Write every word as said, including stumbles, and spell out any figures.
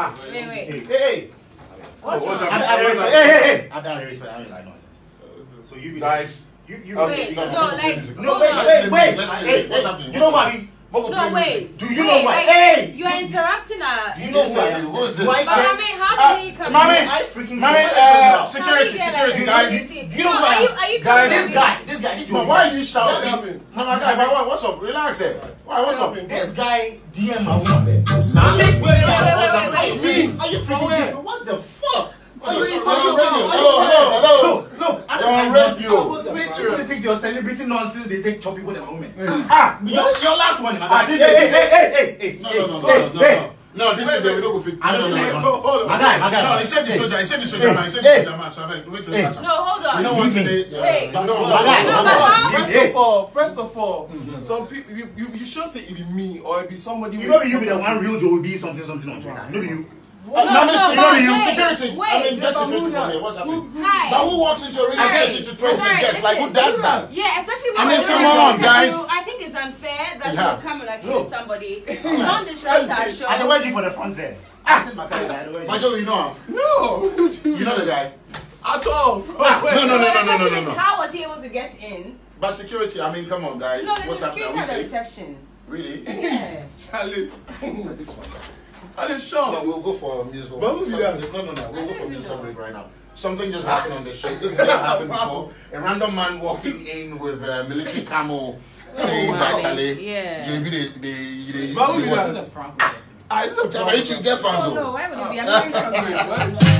Ah. Wait, wait. Hey, hey. What's wrong? Hey, hey, hey. I don't respect. I don't like nonsense. So you be guys. You, you. Wait. No, like. No, wait, wait, wait. Hey, what's happening? You know what? No, wait. Do you know why? Hey! You are interrupting us. Do you know why? Why? Mami, how did he come in? I freaking Mami, security, security, guys. Do you know why? Guys, this guy, this guy, this guy. Why are you shouting? No, my guy, what's up? Relax here. Why, what's up? This guy, D M us. Wait, wait, wait, wait. Are you freaking? What the fuck? Are you talking about? Hello, hello, hello. Look, I don't like you. People think you're celebrating nonsense. They take chop people and women. Ah, your your last one. Hey, hey, hey, hey, hey. No, no, no, no. No, this is the we don't go fit. I don't like. Hold on, I got. No, he said the soldier. He said the soldier. He said the soldier. So I wait to catch him. No, hold on. You know what today? Wait. No, no. First of all, first of all, some people you you you should say it be me or it be somebody. You know you be the one real Joe B something something on Twitter. No, you. What? No, no, no, security, no, security. Wait, I mean, get security from here. What's happening? But who walks into a room and tells you to trace the guests? Like, who does that? Yeah, especially when I mean, come on, guys. I think it's unfair that yeah. you come and accuse no. somebody. Don't disrupt our show. I don't want you for the funds then. I said, my guy, my job, you know him? No. You know the guy? At all. No, no, no, no, no, no, no. How was he able to get in? But security, I mean, come on, guys. No, the security at the reception. Really? Yeah. Charlie. This one. Are you sure? No, we'll go for a musical. But who's there? No, no, no. We'll go for a musical break right now. Something just happened on the show. This never happened before. A random man walking in with a military camel saying, "Actually, yeah, J B, they, they, they." But who is that? Ah, it's a problem. Are you too get fans? No, why would it be? I'm very shocked.